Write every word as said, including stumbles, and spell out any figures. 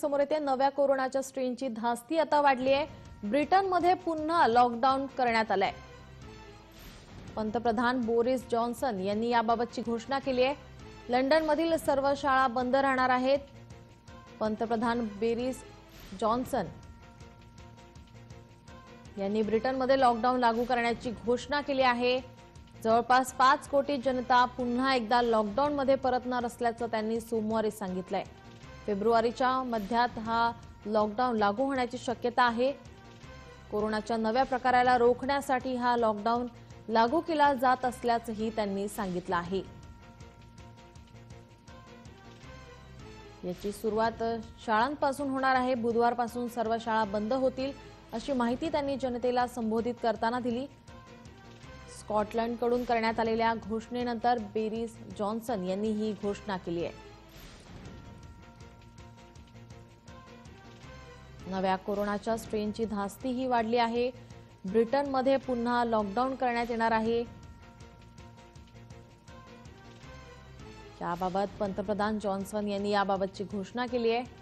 समोर येते नव्या कोरोनाच्या स्ट्रेनची धास्ती आता वाढली आहे। ब्रिटन मध्ये पुन्हा लॉकडाऊन करण्यात आले आहे। पंतप्रधान बोरिस जॉन्सन यांनी याबाबतची घोषणा केली आहे। लंडन मधील सर्व शाळा बंद राहणार आहेत। पंतप्रधान बोरिस जॉन्सन यांनी ब्रिटन मध्ये लॉकडाऊन लागू करण्याची घोषणा केली आहे। जवळपास पाच कोटी जनता पुन्हा एकदा लॉकडाऊन मध्ये परतणार असल्याचं त्यांनी सोमवारी सांगितलं आहे। फेब्रुवारीच्या मध्यात हा लॉकडाऊन लागू होण्याची शक्यता आहे। कोरोनाच्या नव्या प्रकाराला रोखण्यासाठी हा लॉकडाऊन लागू केला जात असल्याचंही त्यांनी सांगितलं आहे। याची सुरुवात शाळांपासून होणार आहे। बुधवारपासून सर्व शाळा बंद होतील अशी माहिती त्यांनी जनतेला संबोधित करताना दिली। स्कॉटलंडकडून करण्यात आलेल्या घोषणेनंतर बोरिस जॉन्सन यांनी ही घोषणा केली आहे। नव्या कोरोनाच्या स्ट्रेनची धास्ती ही वाढली आहे। ब्रिटन मध्ये पुन्हा लॉकडाऊन करण्यात येणार आहे। याबाबत पंतप्रधान जॉन्सन यांनी याबाबतची घोषणा केली आहे।